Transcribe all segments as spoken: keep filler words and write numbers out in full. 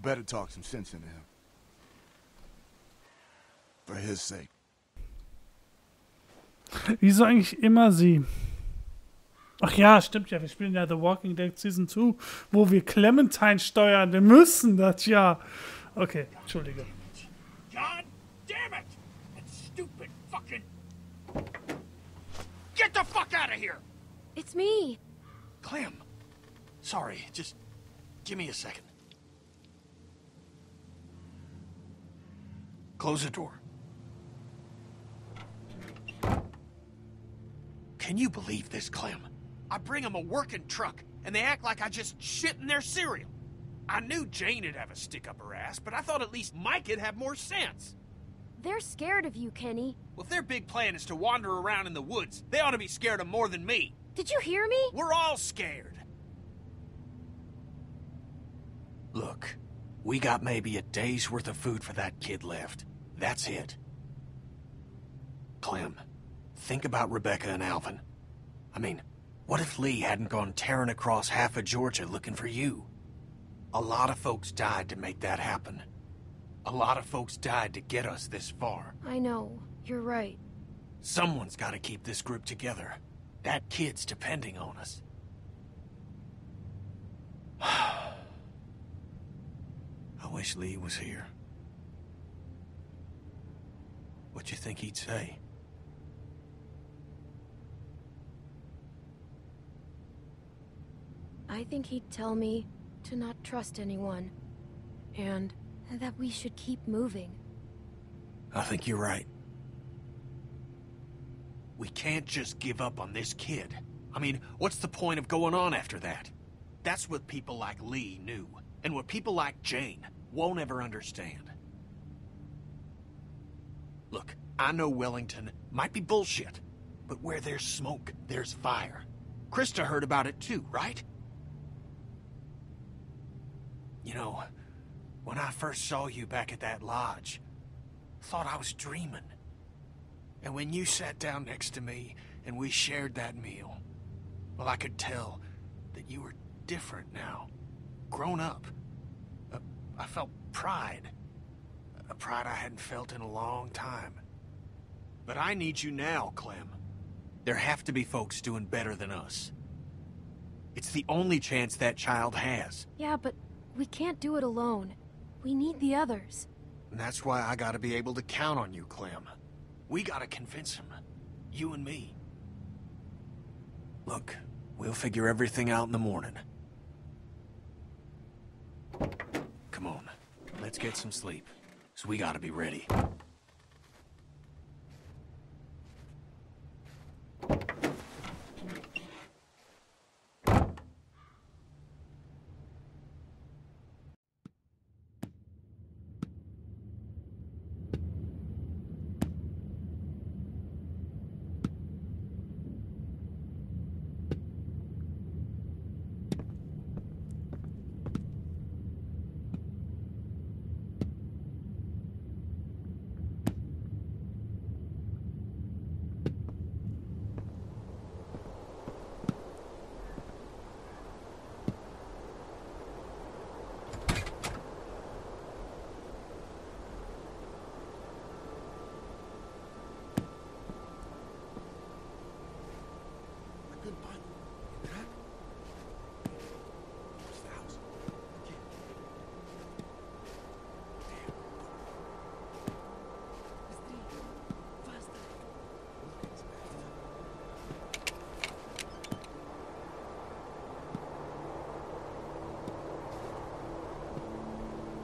You better talk some sense into him. For his sake. Wieso eigentlich immer sie? Ach ja, stimmt ja, wir spielen ja The Walking Dead Season Two, wo wir Clementine steuern. Wir müssen das ja. Okay, entschuldige. God damn it! That stupid fucking... Get the fuck out of here! It's me. Clem. Sorry, just give me a second. Close the door. Can you believe this, Clem? I bring them a working truck, and they act like I just shit in their cereal. I knew Jane would have a stick up her ass, but I thought at least Mike would have more sense. They're scared of you, Kenny. Well, if their big plan is to wander around in the woods, they ought to be scared of more than me. Did you hear me? We're all scared. Look, we got maybe a day's worth of food for that kid left. That's it. Clem, think about Rebecca and Alvin. I mean, what if Lee hadn't gone tearing across half of Georgia looking for you? A lot of folks died to make that happen. A lot of folks died to get us this far. I know. You're right. Someone's got to keep this group together. That kid's depending on us. I wish Lee was here. What you think he'd say? I think he'd tell me to not trust anyone, and that we should keep moving. I think you're right. We can't just give up on this kid. I mean, what's the point of going on after that? That's what people like Lee knew, and what people like Jane won't ever understand. Look, I know Wellington might be bullshit, but where there's smoke, there's fire. Krista heard about it too, right? You know, when I first saw you back at that lodge, I thought I was dreaming. And when you sat down next to me and we shared that meal, well, I could tell that you were different now, grown up. Uh, I felt pride, a pride I hadn't felt in a long time. But I need you now, Clem. There have to be folks doing better than us. It's the only chance that child has. Yeah, but... we can't do it alone. We need the others. And that's why I gotta be able to count on you, Clem. We gotta convince him. You and me. Look, we'll figure everything out in the morning. Come on, let's get some sleep. So we gotta be ready.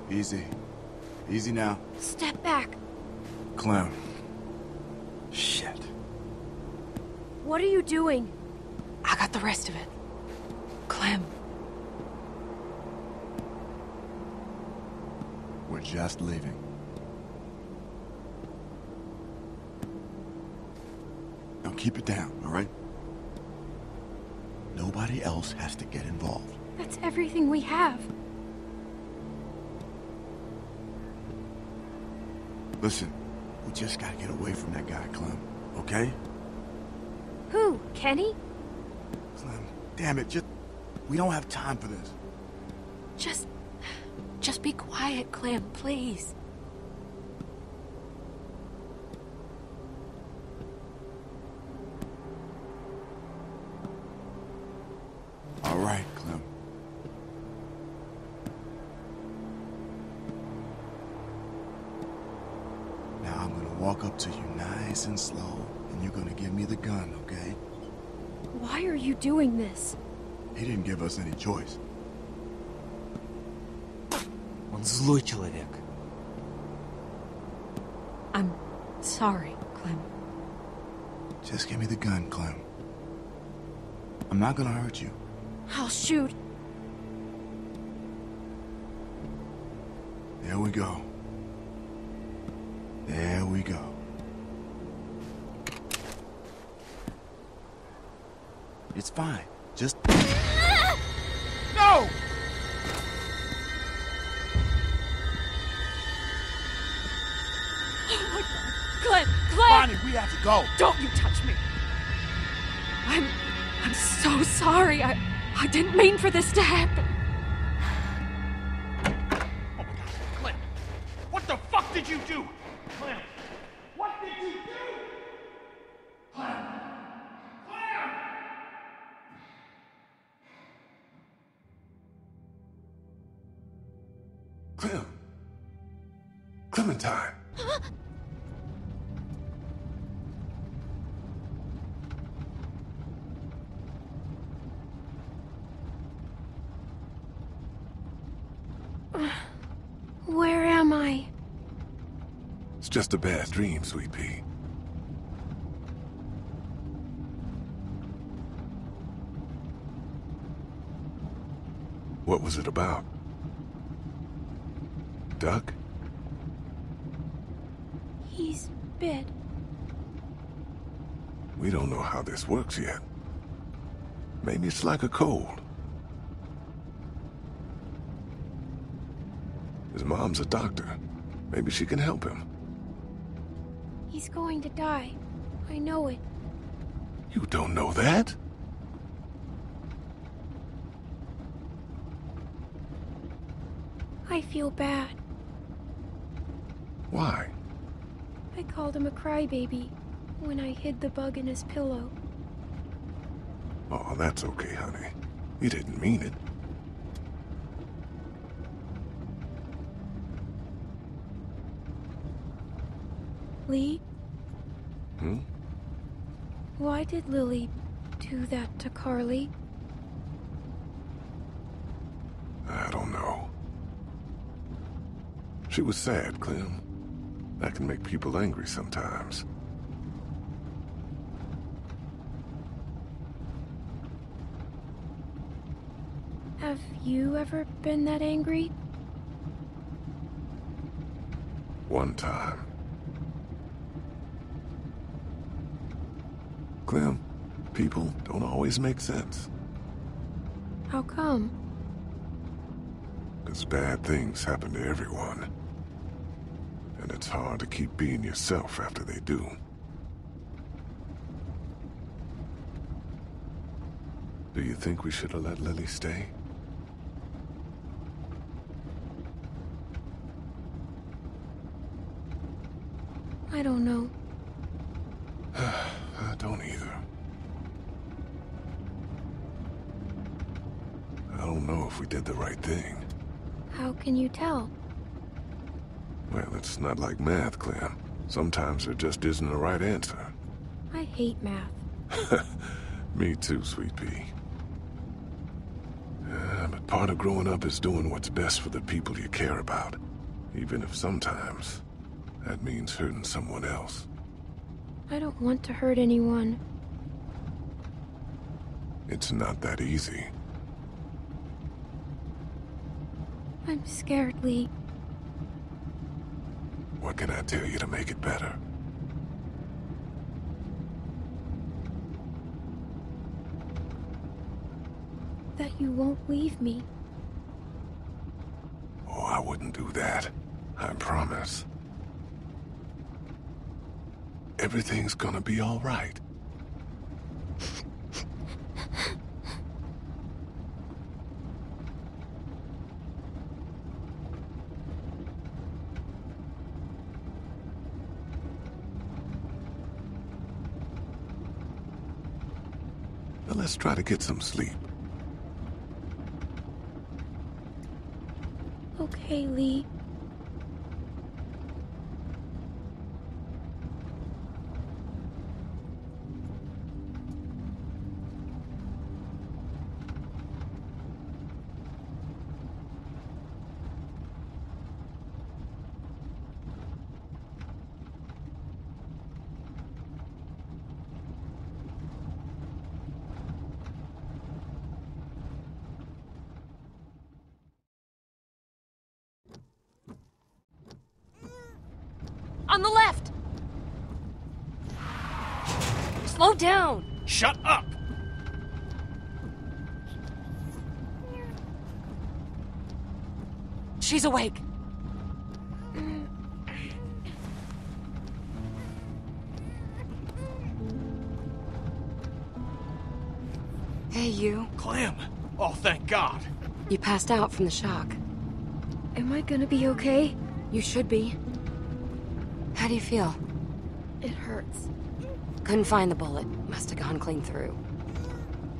Easy. Easy now. Step back. Clem. Shit. What are you doing? I got the rest of it. Clem. We're just leaving. Now keep it down, all right? Nobody else has to get involved. That's everything we have. Listen, we just gotta get away from that guy, Clem, okay? Who? Kenny? Clem, damn it, just... we don't have time for this. Just... Just be quiet, Clem, please. All right, Clem. Now I'm gonna walk up to you nice and slow, and you're gonna give me the gun, okay? Why are you doing this? He didn't give us any choice. Он злой человек. I'm sorry, Clem. Just give me the gun, Clem. I'm not gonna hurt you. I'll shoot. There we go. There we go. It's fine. Just... No! Oh my God. Clem! Clem! Bonnie, we have to go! Don't you touch me! I'm... I'm so sorry. I... I didn't mean for this to happen. Oh my God. Clem! What the fuck did you do? Clem! What did you do? Clem! Clem! Clementine! Huh? Where am I? It's just a bad dream, sweet pea. What was it about? Duck? He's bit. We don't know how this works yet. Maybe it's like a cold. His mom's a doctor. Maybe she can help him. He's going to die. I know it. You don't know that? I feel bad. Why? I called him a crybaby when I hid the bug in his pillow. Oh, that's okay, honey. You didn't mean it. Lee? Hmm? Why did Lily do that to Carly? I don't know. She was sad, Clem. That can make people angry sometimes. Have you ever been that angry? One time. Clem, people don't always make sense. How come? Because bad things happen to everyone. And it's hard to keep being yourself after they do. Do you think we should have let Lily stay? I don't know. I don't either. I don't know if we did the right thing. How can you tell? Well, it's not like math, Clem. Sometimes there just isn't the right answer. I hate math. Me too, sweet pea. Uh, but part of growing up is doing what's best for the people you care about. Even if sometimes that means hurting someone else. I don't want to hurt anyone. It's not that easy. I'm scared, Lee. What can I tell you to make it better? That you won't leave me. Oh, I wouldn't do that. I promise. Everything's gonna be all right. But let's try to get some sleep. Okay, Lee. On the left! Slow down! Shut up! She's awake. Hey, you. Clem! Oh, thank God. You passed out from the shock. Am I gonna be okay? You should be. How do you feel? It hurts. Couldn't find the bullet. Must have gone clean through.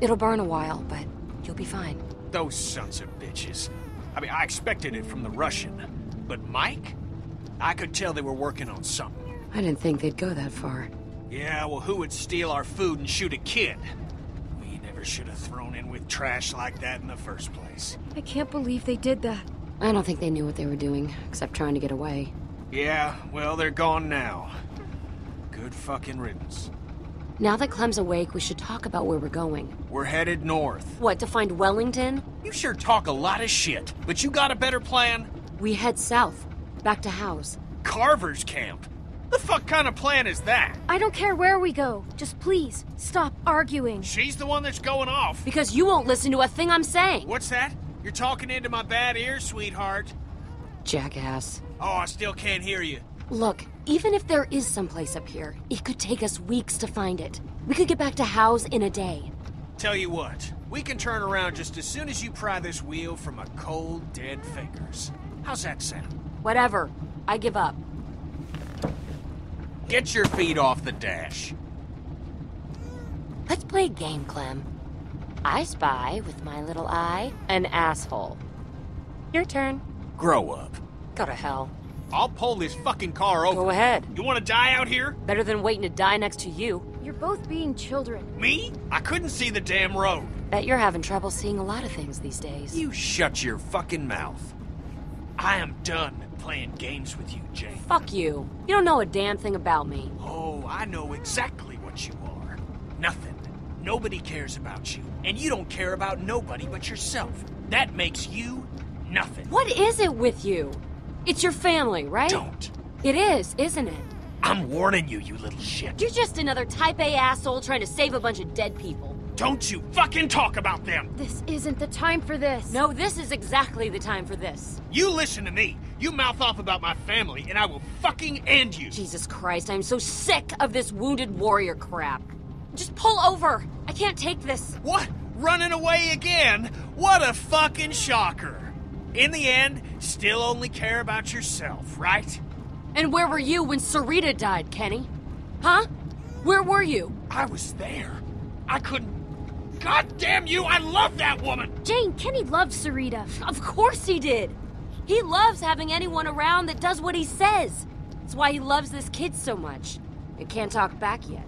It'll burn a while, but you'll be fine. Those sons of bitches. I mean, I expected it from the Russian. But Mike? I could tell they were working on something. I didn't think they'd go that far. Yeah, well, who would steal our food and shoot a kid? We never should have thrown in with trash like that in the first place. I can't believe they did that. I don't think they knew what they were doing, except trying to get away. Yeah, well, they're gone now. Good fucking riddance. Now that Clem's awake, we should talk about where we're going. We're headed north. What, to find Wellington? You sure talk a lot of shit, but you got a better plan? We head south, back to Howe's. Carver's camp? The fuck kind of plan is that? I don't care where we go. Just please, stop arguing. She's the one that's going off. Because you won't listen to a thing I'm saying. What's that? You're talking into my bad ear, sweetheart. Jackass. Oh, I still can't hear you. Look, even if there is someplace up here, it could take us weeks to find it. We could get back to Howe's in a day. Tell you what, we can turn around just as soon as you pry this wheel from a cold, dead fingers. How's that sound? Whatever. I give up. Get your feet off the dash. Let's play a game, Clem. I spy, with my little eye, an asshole. Your turn. Grow up. Go to hell. I'll pull this fucking car over. Go ahead. You want to die out here? Better than waiting to die next to you. You're both being children. Me? I couldn't see the damn road. Bet you're having trouble seeing a lot of things these days. You shut your fucking mouth. I am done playing games with you, Jane. Fuck you. You don't know a damn thing about me. Oh, I know exactly what you are. Nothing. Nobody cares about you. And you don't care about nobody but yourself. That makes you... nothing. What is it with you? It's your family, right? Don't. It is, isn't it? I'm warning you, you little shit. You're just another type A asshole trying to save a bunch of dead people. Don't you fucking talk about them! This isn't the time for this. No, this is exactly the time for this. You listen to me. You mouth off about my family, and I will fucking end you. Jesus Christ, I'm so sick of this wounded warrior crap. Just pull over. I can't take this. What? Running away again? What a fucking shocker. In the end, still only care about yourself, right? And where were you when Sarita died, Kenny? Huh? Where were you? I was there. I couldn't... God damn you, I love that woman! Jane, Kenny loved Sarita. Of course he did. He loves having anyone around that does what he says. That's why he loves this kid so much. It can't talk back yet.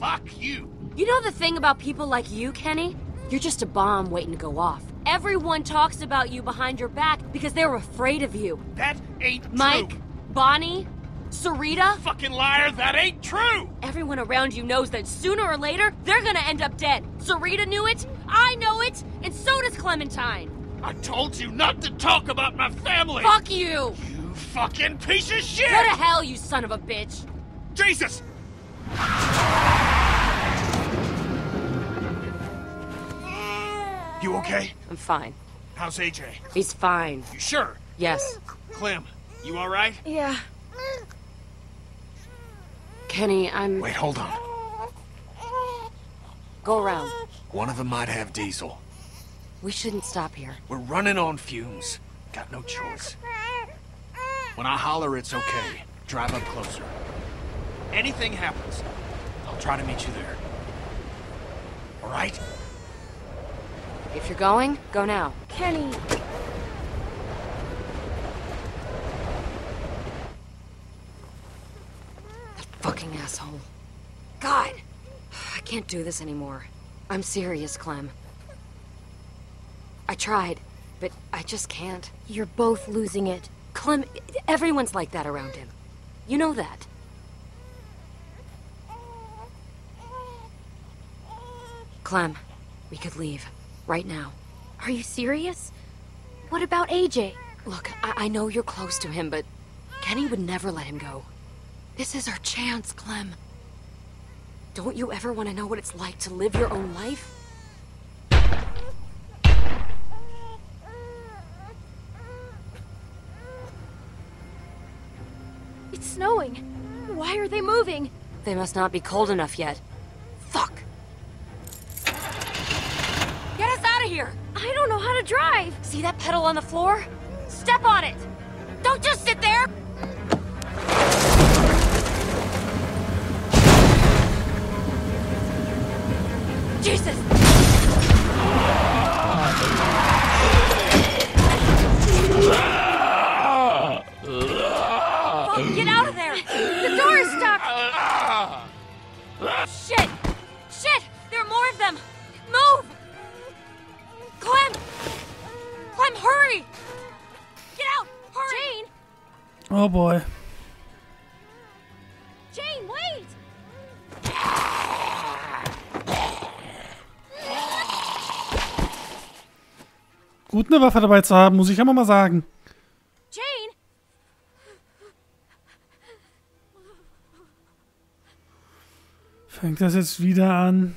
Fuck you! You know the thing about people like you, Kenny? You're just a bomb waiting to go off. Everyone talks about you behind your back because they're afraid of you. That ain't true. Mike, Bonnie, Sarita. Fucking liar, that ain't true. Everyone around you knows that sooner or later, they're gonna end up dead. Sarita knew it, I know it, and so does Clementine. I told you not to talk about my family. Fuck you. You fucking piece of shit. Go to hell, you son of a bitch. Jesus. You okay? I'm fine. How's A J? He's fine. You sure? Yes. Clem, you all right? Yeah. Kenny, I'm... Wait, hold on. Go around. One of them might have diesel. We shouldn't stop here. We're running on fumes. Got no choice. When I holler, it's okay. Drive up closer. Anything happens, I'll try to meet you there. all right? If you're going, go now. Kenny! That fucking asshole. God! I can't do this anymore. I'm serious, Clem. I tried, but I just can't. You're both losing it. Clem, everyone's like that around him. You know that. Clem, we could leave. Right now. Are you serious? What about A J? Look, I, I know you're close to him, but Kenny would never let him go. This is our chance, Clem. Don't you ever want to know what it's like to live your own life? It's snowing. Why are they moving? They must not be cold enough yet. Fuck! Get us out of here! I don't know how to drive! See that pedal on the floor? Step on it! Don't just sit there! Jesus! Fuck, get out of there! The door is stuck! Shit! Shit! There are more of them! Move! Clem! Clem, hurry! Get out! Hurry! Jane! Oh boy. Jane, wait! Gut, eine Waffe dabei zu haben, muss ich immer mal sagen. Jane! Fängt das jetzt wieder an?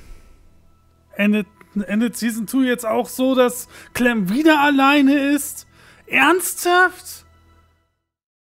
Endet, endet Season two jetzt auch so, dass Clem wieder alleine ist? Ernsthaft?